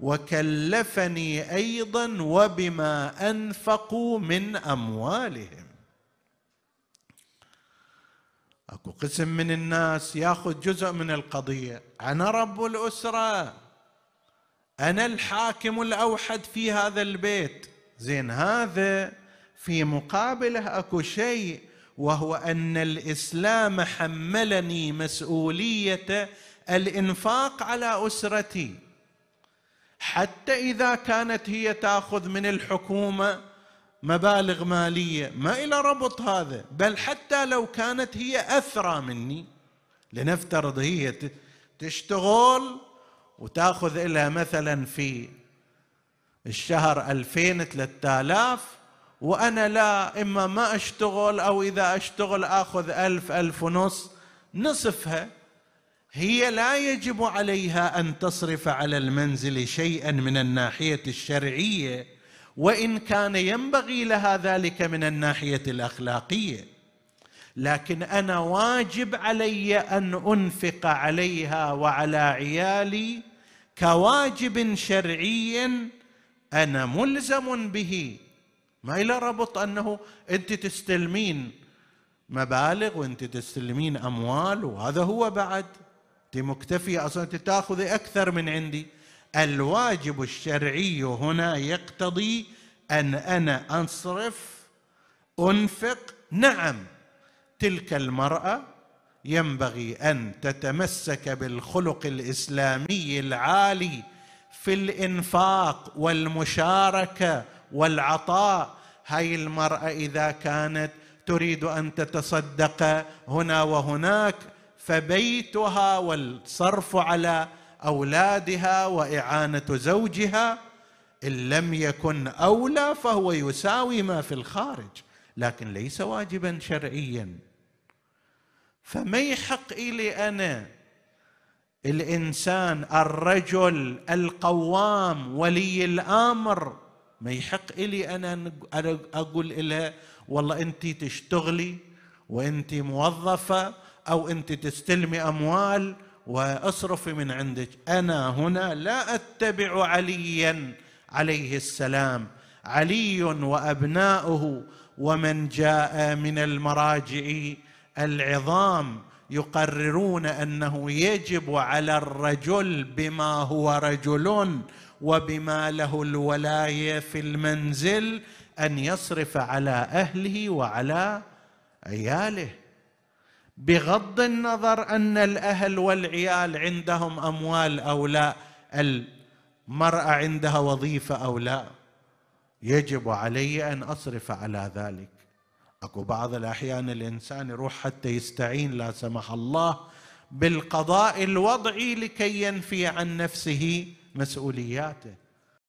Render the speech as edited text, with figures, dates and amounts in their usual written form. وكلفني أيضا وبما أنفقوا من أموالهم. أكو قسم من الناس يأخذ جزء من القضية، أنا رب الأسرة، أنا الحاكم الأوحد في هذا البيت. زين، هذا في مقابله أكو شيء، وهو أن الإسلام حملني مسؤولية الإنفاق على أسرتي، حتى إذا كانت هي تأخذ من الحكومة مبالغ مالية، ما إلى ربط هذا، بل حتى لو كانت هي أثرى مني، لنفترض هي تشتغل وتأخذ إلها مثلا في الشهر 2000-3000، وأنا لا، إما ما أشتغل، أو إذا أشتغل أخذ 1000-1500، نصفها. هي لا يجب عليها أن تصرف على المنزل شيئا من الناحية الشرعية، وإن كان ينبغي لها ذلك من الناحية الأخلاقية، لكن أنا واجب علي أن أنفق عليها وعلى عيالي كواجب شرعي أنا ملزم به، ما إلى ربط أنه أنت تستلمين مبالغ وأنت تستلمين أموال، وهذا هو بعد أنت مكتفية أصلا تاخذي أكثر من عندي. الواجب الشرعي هنا يقتضي أن أنا أصرف، أنفق. نعم، تلك المرأة ينبغي أن تتمسك بالخلق الإسلامي العالي في الإنفاق والمشاركة والعطاء. هاي المرأة إذا كانت تريد أن تتصدق هنا وهناك، فبيتها والصرف على أولادها وإعانة زوجها إن لم يكن أولى فهو يساوي ما في الخارج، لكن ليس واجبا شرعيا. فما يحق إلي أنا الإنسان الرجل القوام ولي الأمر، ما يحق إلي أنا أقول إلها والله أنت تشتغلي وأنت موظفة أو أنت تستلمي أموال واصرفي من عندك. أنا هنا لا أتبع عليا عليه السلام. علي وأبناؤه ومن جاء من المراجع العظام يقررون أنه يجب على الرجل بما هو رجل وبما له الولاية في المنزل أن يصرف على أهله وعلى عياله، بغض النظر أن الأهل والعيال عندهم أموال أو لا، المرأة عندها وظيفة أو لا، يجب علي أن أصرف على ذلك. أكو بعض الأحيان الإنسان يروح حتى يستعين لا سمح الله بالقضاء الوضعي لكي ينفي عن نفسه مسؤولياته.